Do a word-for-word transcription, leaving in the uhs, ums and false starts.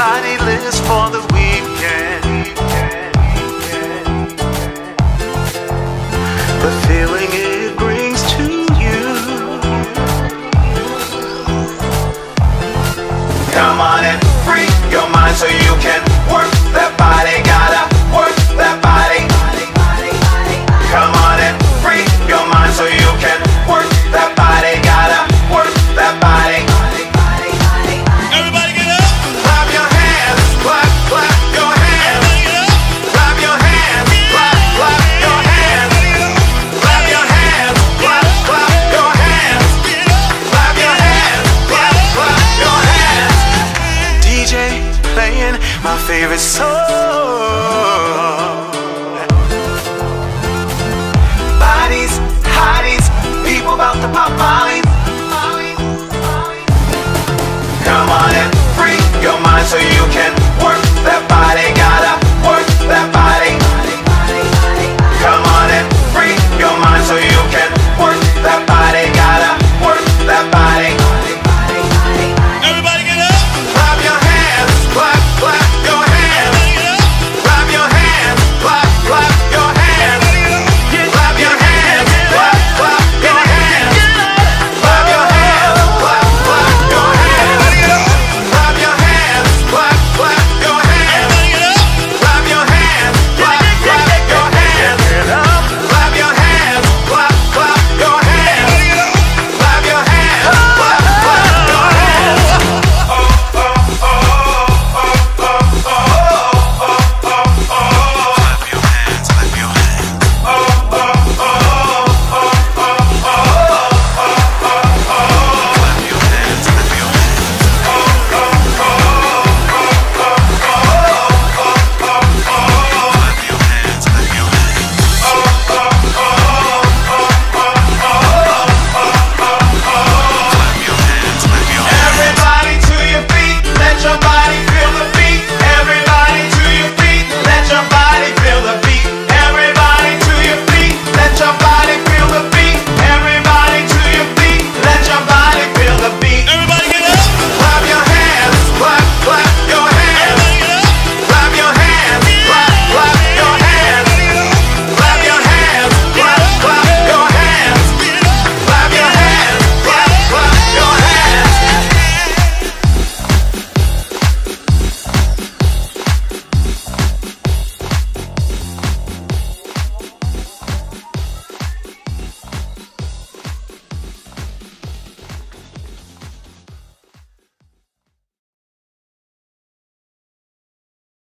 Everybody lives for the weekend, the feeling it brings to you. Come on and free your mind so you can work that body, gotta work that body. Come on and free your mind so you can work that body, gotta work that body. Favorite song. Bodies, hotties, people about to pop mollies. Come on and free your mind so you can